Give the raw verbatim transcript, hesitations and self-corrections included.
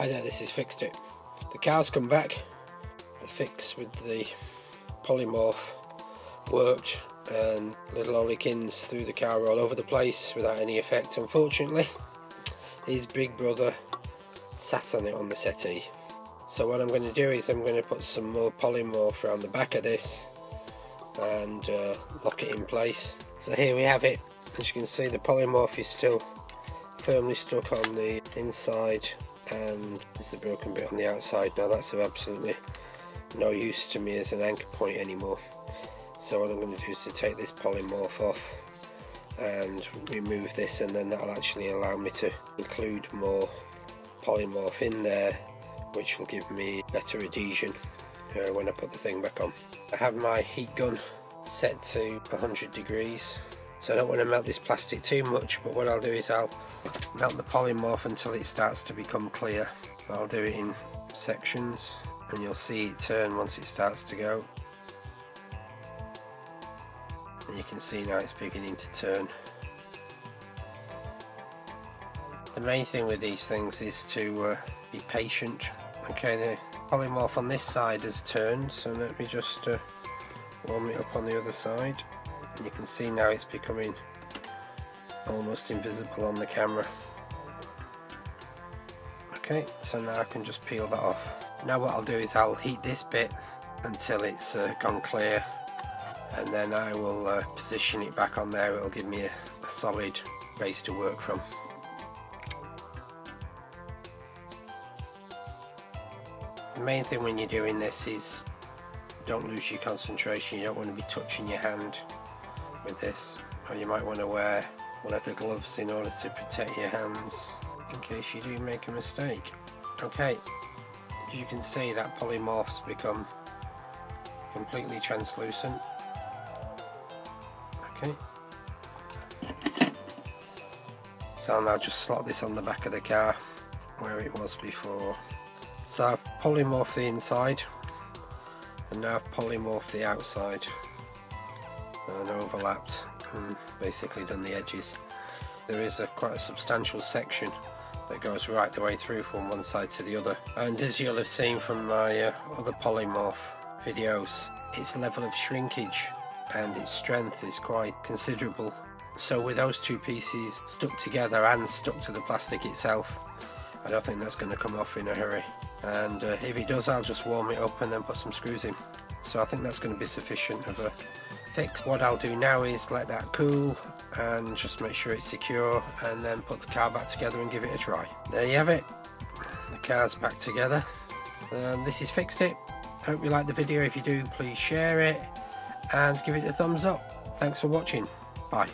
I know this has fixed it. The car's come back. The fix with the polymorph worked, and little Ollykins threw the car all over the place without any effect, unfortunately. His big brother sat on it on the settee. So what I'm going to do is I'm going to put some more polymorph around the back of this and uh, lock it in place. So here we have it. As you can see, the polymorph is still firmly stuck on the inside, and there's the broken bit on the outside. Now that's of absolutely no use to me as an anchor point anymore. So what I'm going to do is to take this polymorph off and remove this, and then that'll actually allow me to include more polymorph in there, which will give me better adhesion uh, when I put the thing back on. I have my heat gun set to one hundred degrees, so I don't want to melt this plastic too much, but what I'll do is I'll melt the polymorph until it starts to become clear. I'll do it in sections, and you'll see it turn once it starts to go. And you can see now it's beginning to turn. The main thing with these things is to uh, be patient. Okay, the polymorph on this side has turned, so let me just uh, warm it up on the other side. And you can see now it's becoming almost invisible on the camera. Okay, so now I can just peel that off. Now what I'll do is I'll heat this bit until it's uh, gone clear, and then I will uh, position it back on there. It'll give me a, a solid base to work from. The main thing when you're doing this is don't lose your concentration. You don't want to be touching your hand with this, or you might want to wear leather gloves in order to protect your hands in case you do make a mistake. Okay, as you can see, that polymorph's become completely translucent. Okay, so I'll now just slot this on the back of the car where it was before. So I've polymorphed the inside, and now I've polymorphed the outside and overlapped and basically done the edges. There is a quite a substantial section that goes right the way through from one side to the other, and as you'll have seen from my uh, other polymorph videos, its level of shrinkage and its strength is quite considerable. So with those two pieces stuck together and stuck to the plastic itself, I don't think that's going to come off in a hurry, and uh, if it does, I'll just warm it up and then put some screws in. So I think that's going to be sufficient of a fix. What I'll do now is let that cool and just make sure it's secure, and then put the car back together and give it a try. There you have it, the car's back together. Um, this has fixed it. Hope you liked the video. If you do, please share it and give it a thumbs up. Thanks for watching. Bye.